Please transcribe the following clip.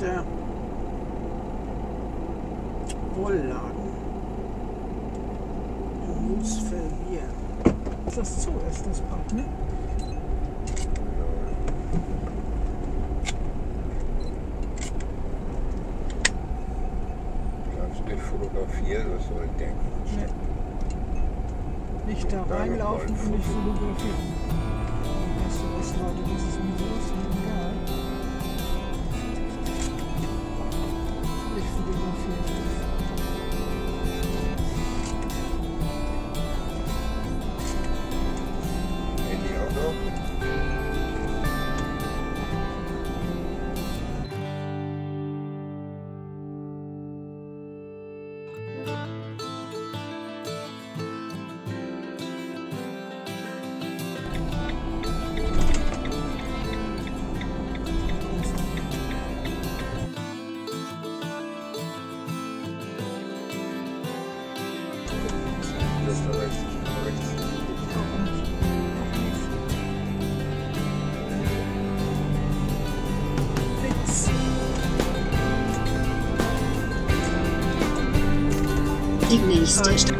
der Wollladen im Moosfell hier. Das so ist das Bad, ne? Du kannst nicht fotografieren, das soll ich denken. Nee. Nicht da reinlaufen und nicht fotografieren. Weißt du was, Leute, das ist mir so egal. Ich fotografiere das. Die nächste Station.